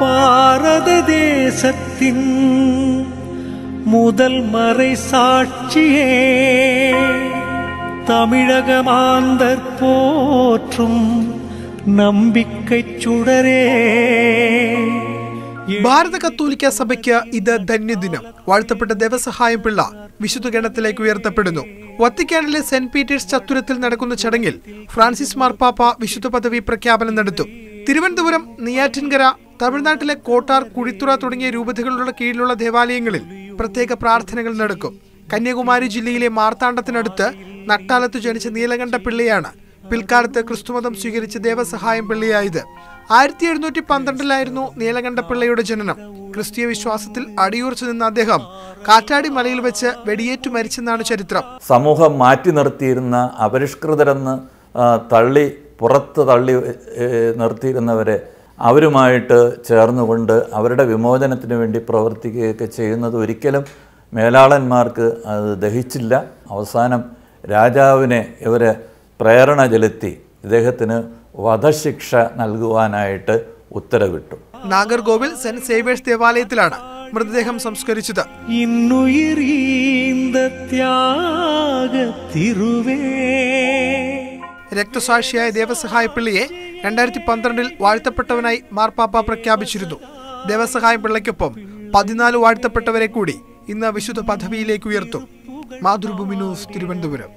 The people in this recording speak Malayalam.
பாரத தேசத்தின் முதல் மறை சாட்சியே தமிழகமாந்தர் போற்றும் नंबिक्कை சுடரே ഭാരത കത്തോലിക്ക സഭയ്ക്ക് ഇത് ധന്യദിനം. വാഴ്ത്തപ്പെട്ട ദേവസഹായം പിള്ള വിശുദ്ധ ഗണത്തിലേക്ക് ഉയർത്തപ്പെടുന്നു. വത്തിക്കാനിലെ സെന്റ് പീറ്റേഴ്സ് ചത്തുരത്തിൽ നടക്കുന്ന ചടങ്ങിൽ ഫ്രാൻസിസ് മാർപ്പാപ്പ വിശുദ്ധ പദവി പ്രഖ്യാപനം നടത്തും. തിരുവനന്തപുരം, നെയ്യാറ്റിൻകര, തമിഴ്നാട്ടിലെ കോട്ടാർ, കുഴിത്തുറ തുടങ്ങിയ രൂപതകളുടെ കീഴിലുള്ള ദേവാലയങ്ങളിൽ പ്രത്യേക പ്രാർത്ഥനകൾ നടക്കും. കന്യാകുമാരി ജില്ലയിലെ മാർത്താണ്ഡത്തിനടുത്ത് നട്ടാലത്ത് ജനിച്ച നീലകണ്ഠ പിള്ളയാണ് പിൽക്കാലത്ത് ക്രിസ്തുമതം സ്വീകരിച്ച ദേവസഹായം പിള്ളയായത്. 1712 നീലകണ്ഠ പിള്ളയുടെ ജനനം. ക്രിസ്തീയ വിശ്വാസത്തിൽ അടിയുറച്ചു നിന്ന അദ്ദേഹം കാറ്റാടി മലയിൽ വെച്ച് വെടിയേറ്റു മരിച്ചെന്നാണ് ചരിത്രം. സമൂഹം മാറ്റി നിർത്തിയിരുന്ന, അപരിഷ്കൃതരെന്ന് തള്ളി പുറത്ത് തള്ളി നിർത്തിയിരുന്നവരെ അവരുമായിട്ട് ചേർന്നുകൊണ്ട് അവരുടെ വിമോചനത്തിന് വേണ്ടി പ്രവർത്തിക്കുകയൊക്കെ ചെയ്യുന്നത് ഒരിക്കലും മേലാളന്മാർക്ക് അത് ദഹിച്ചില്ല. അവസാനം രാജാവിനെ ഇവരെ പ്രേരണ ചെലുത്തി ഇദ്ദേഹത്തിന് വധശിക്ഷ നൽകുവാനായിട്ട് ഉത്തരവിട്ടു. നാഗർകോവിൽ സെന്റ് സേവേഴ്സ് ദേവാലയത്തിലാണ് മൃതദേഹം സംസ്കരിച്ചത്. രക്തസാക്ഷിയായ ദേവസഹായ പിള്ളയെ 2012 വാഴ്ത്തപ്പെട്ടവനായി മാർപ്പാപ്പ പ്രഖ്യാപിച്ചിരുന്നു. ദേവസഹായ പിള്ളയ്ക്കൊപ്പം 14 വാഴ്ത്തപ്പെട്ടവരെ കൂടി ഇന്ന് വിശുദ്ധ പദവിയിലേക്ക് ഉയർത്തും. മാതൃഭൂമി ന്യൂസ്, തിരുവനന്തപുരം.